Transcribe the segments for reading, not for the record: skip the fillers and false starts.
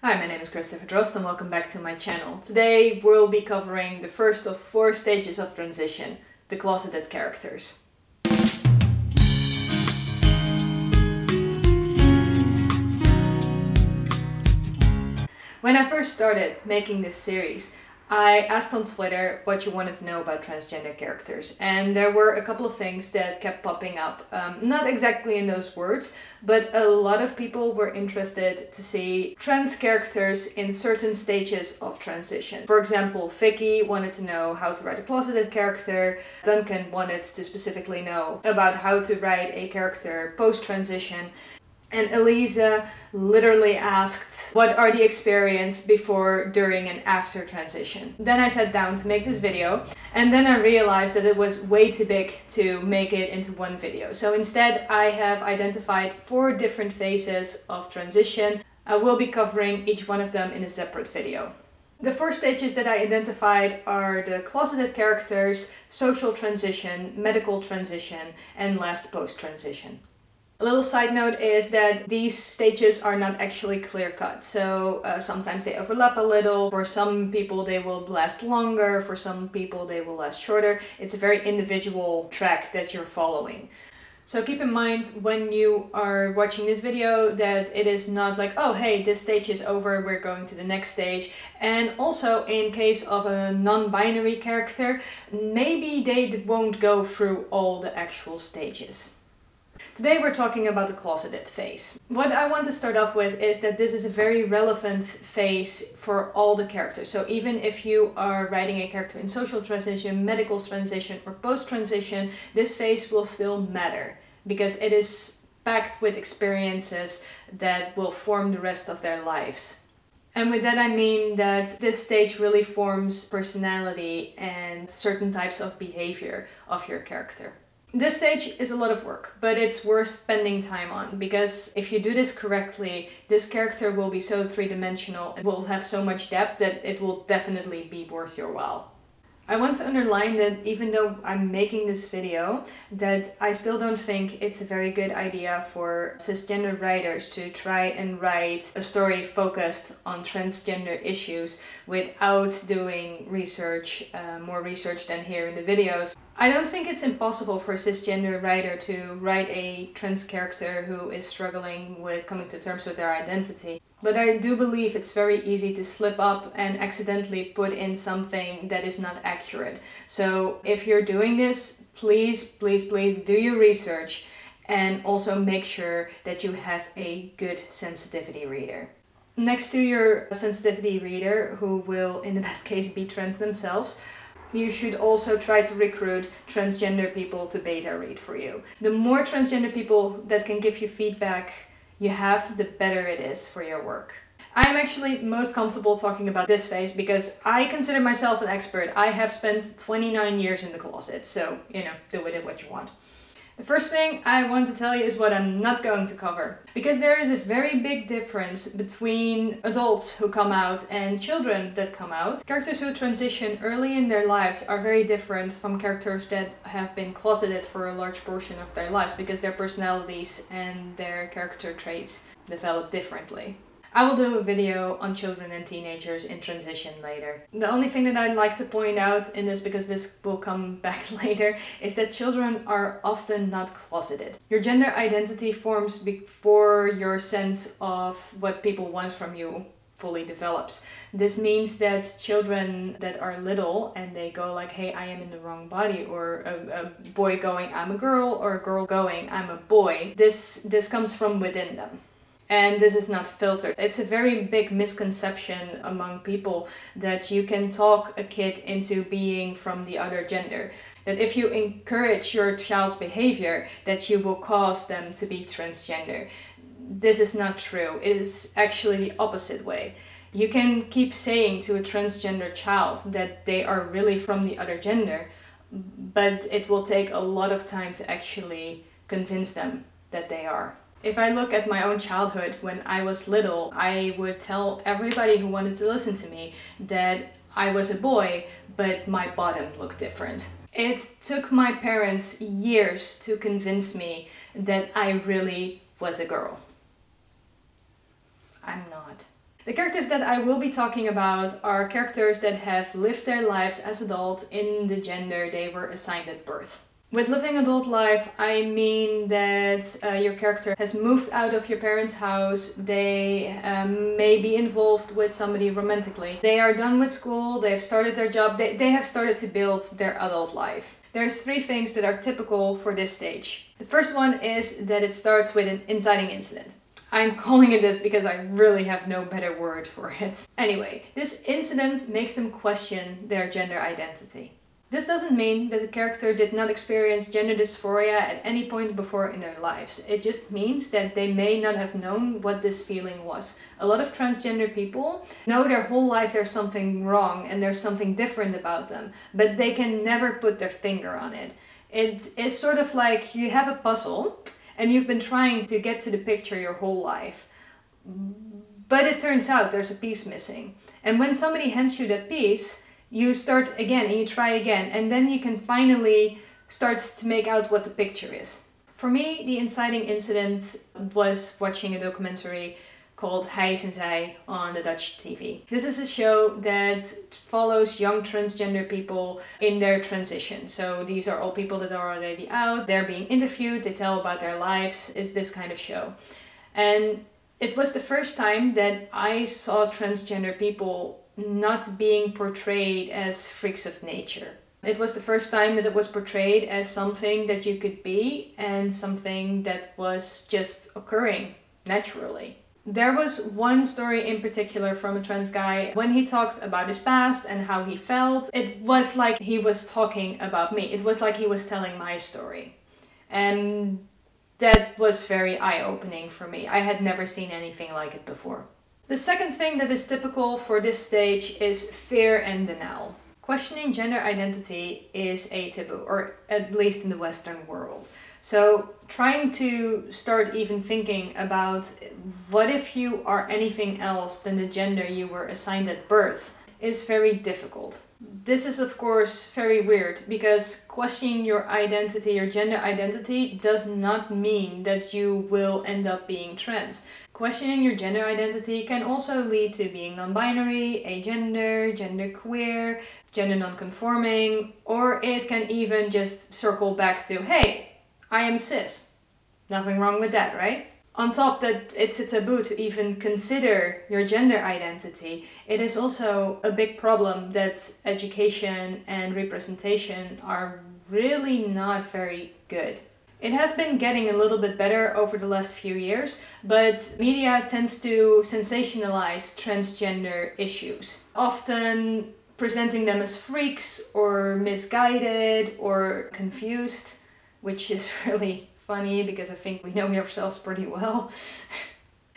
Hi, my name is Christopher Drost and welcome back to my channel. Today we'll be covering the first of four stages of transition, the closeted characters. When I first started making this series, I asked on Twitter what you wanted to know about transgender characters, and there were a couple of things that kept popping up. Not exactly in those words, but a lot of people were interested to see trans characters in certain stages of transition. For example, Vicky wanted to know how to write a closeted character, Duncan wanted to specifically know about how to write a character post-transition, and Elise literally asked, what are the experiences before, during and after transition? Then I sat down to make this video, and then I realized that it was way too big to make it into one video. So instead I have identified four different phases of transition. I will be covering each one of them in a separate video. The four stages that I identified are the closeted characters, social transition, medical transition and last post-transition. A little side note is that these stages are not actually clear-cut, so sometimes they overlap a little. For some people they will last longer, for some people they will last shorter. It's a very individual track that you're following. So keep in mind when you are watching this video that it is not like, oh hey, this stage is over, we're going to the next stage. And also in case of a non-binary character, maybe they won't go through all the actual stages. Today we're talking about the closeted phase. What I want to start off with is that this is a very relevant phase for all the characters. So even if you are writing a character in social transition, medical transition or post-transition, this phase will still matter because it is packed with experiences that will form the rest of their lives. And with that I mean that this stage really forms personality and certain types of behavior of your character. This stage is a lot of work, but it's worth spending time on because if you do this correctly, this character will be so three-dimensional and will have so much depth that it will definitely be worth your while. I want to underline that even though I'm making this video, that I still don't think it's a very good idea for cisgender writers to try and write a story focused on transgender issues without doing research, more research than here in the videos. I don't think it's impossible for a cisgender writer to write a trans character who is struggling with coming to terms with their identity. But I do believe it's very easy to slip up and accidentally put in something that is not accurate. So if you're doing this, please, please, please do your research and also make sure that you have a good sensitivity reader. Next to your sensitivity reader, who will in the best case be trans themselves, you should also try to recruit transgender people to beta read for you. The more transgender people that can give you feedback you have, the better it is for your work. I am actually most comfortable talking about this phase because I consider myself an expert. I have spent 29 years in the closet, so you know, do with it what you want. The first thing I want to tell you is what I'm not going to cover, because there is a very big difference between adults who come out and children that come out. Characters who transition early in their lives are very different from characters that have been closeted for a large portion of their lives, because their personalities and their character traits develop differently. I will do a video on children and teenagers in transition later. The only thing that I'd like to point out in this, because this will come back later, is that children are often not closeted. Your gender identity forms before your sense of what people want from you fully develops. This means that children that are little and they go like, hey, I am in the wrong body, or a boy going, I'm a girl, or a girl going, I'm a boy, this comes from within them. And this is not filtered. It's a very big misconception among people that you can talk a kid into being from the other gender. That if you encourage your child's behavior, that you will cause them to be transgender. This is not true. It is actually the opposite way. You can keep saying to a transgender child that they are really from the other gender, but it will take a lot of time to actually convince them that they are. If I look at my own childhood, when I was little, I would tell everybody who wanted to listen to me that I was a boy, but my bottom looked different. It took my parents years to convince me that I really was a girl. I'm not. The characters that I will be talking about are characters that have lived their lives as adults in the gender they were assigned at birth. With living adult life, I mean that your character has moved out of your parents' house, they may be involved with somebody romantically, they are done with school, they have started their job, they have started to build their adult life. There's three things that are typical for this stage. The first one is that it starts with an inciting incident. I'm calling it this because I really have no better word for it. Anyway, this incident makes them question their gender identity. This doesn't mean that the character did not experience gender dysphoria at any point before in their lives. It just means that they may not have known what this feeling was. A lot of transgender people know their whole life there's something wrong and there's something different about them, but they can never put their finger on it. It is sort of like you have a puzzle and you've been trying to get to the picture your whole life, but it turns out there's a piece missing. And when somebody hands you that piece, you start again and you try again, and then you can finally start to make out what the picture is. For me, the inciting incident was watching a documentary called Heisenzij on the Dutch TV. This is a show that follows young transgender people in their transition. So these are all people that are already out, they're being interviewed, they tell about their lives. It's this kind of show. And it was the first time that I saw transgender people not being portrayed as freaks of nature. It was the first time that it was portrayed as something that you could be and something that was just occurring naturally. There was one story in particular from a trans guy. When he talked about his past and how he felt, it was like he was talking about me. It was like he was telling my story. And that was very eye-opening for me. I had never seen anything like it before. The second thing that is typical for this stage is fear and denial. Questioning gender identity is a taboo, or at least in the Western world. So trying to start even thinking about what if you are anything else than the gender you were assigned at birth is very difficult. This is of course very weird, because questioning your identity, your gender identity, does not mean that you will end up being trans. Questioning your gender identity can also lead to being non-binary, agender, genderqueer, gender non-conforming, or it can even just circle back to, hey, I am cis. Nothing wrong with that, right? On top that it's a taboo to even consider your gender identity, it is also a big problem that education and representation are really not very good. It has been getting a little bit better over the last few years, but media tends to sensationalize transgender issues, often presenting them as freaks or misguided or confused, which is really funny because I think we know ourselves pretty well.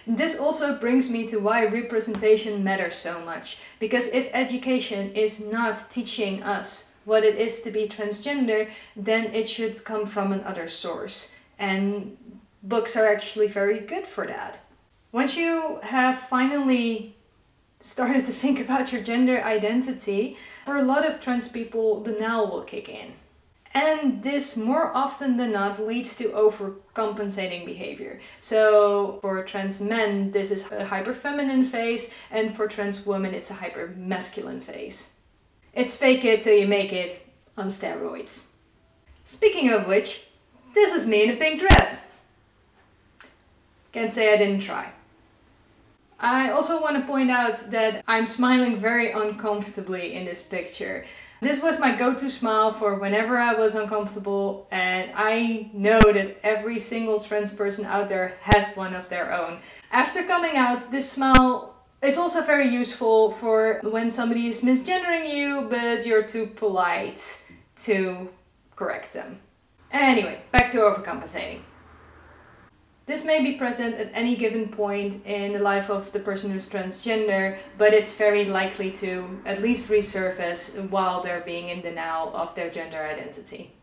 This also brings me to why representation matters so much, because if education is not teaching us what it is to be transgender, then it should come from another source. And books are actually very good for that. Once you have finally started to think about your gender identity, for a lot of trans people, denial will kick in. And this more often than not leads to overcompensating behavior. So for trans men, this is a hyper-feminine phase, and for trans women, it's a hyper-masculine phase. It's fake it till you make it on steroids. Speaking of which, this is me in a pink dress. Can't say I didn't try. I also want to point out that I'm smiling very uncomfortably in this picture. This was my go-to smile for whenever I was uncomfortable, and I know that every single trans person out there has one of their own. After coming out, this smile it's also very useful for when somebody is misgendering you, but you're too polite to correct them. Anyway, back to overcompensating. This may be present at any given point in the life of the person who's transgender, but it's very likely to at least resurface while they're being in denial of their gender identity.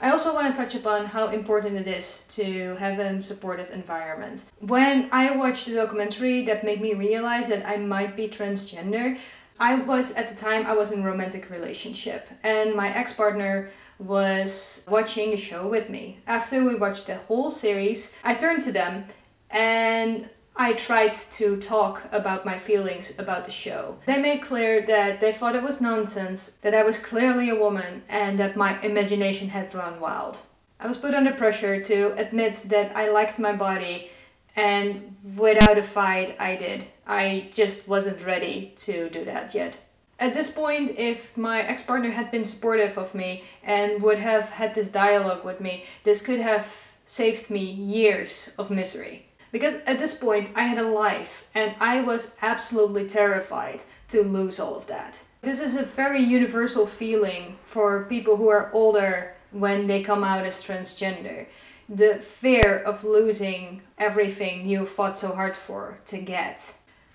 I also want to touch upon how important it is to have a supportive environment. When I watched the documentary that made me realize that I might be transgender, at the time I was in a romantic relationship, and my ex-partner was watching the show with me. After we watched the whole series, I turned to them and I tried to talk about my feelings about the show. They made clear that they thought it was nonsense, that I was clearly a woman, and that my imagination had run wild. I was put under pressure to admit that I liked my body, and without a fight I did. I just wasn't ready to do that yet. At this point, if my ex-partner had been supportive of me and would have had this dialogue with me, this could have saved me years of misery. Because at this point I had a life and I was absolutely terrified to lose all of that. This is a very universal feeling for people who are older when they come out as transgender. The fear of losing everything you fought so hard for to get.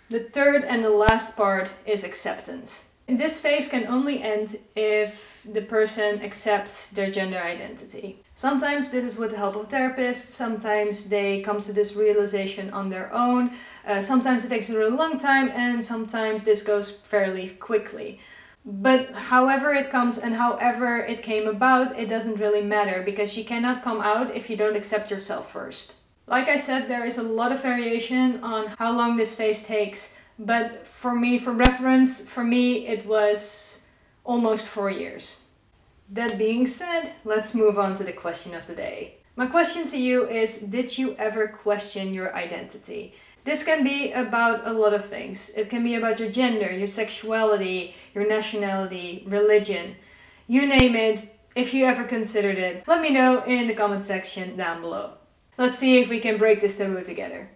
The third and the last part is acceptance. This phase can only end if the person accepts their gender identity. Sometimes this is with the help of therapists, sometimes they come to this realization on their own, sometimes it takes a really long time, and sometimes this goes fairly quickly. But however it comes and however it came about, it doesn't really matter, because you cannot come out if you don't accept yourself first. Like I said, there is a lot of variation on how long this phase takes. But for me, for reference, for me it was almost 4 years. That being said, let's move on to the question of the day. My question to you is, did you ever question your identity? This can be about a lot of things. It can be about your gender, your sexuality, your nationality, religion, you name it. If you ever considered it, let me know in the comment section down below. Let's see if we can break this taboo together.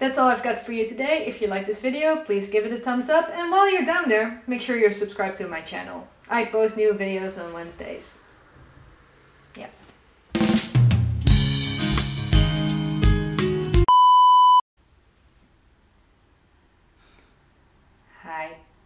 That's all I've got for you today. If you like this video, please give it a thumbs up, and while you're down there, make sure you're subscribed to my channel. I post new videos on Wednesdays. Yeah. Hi.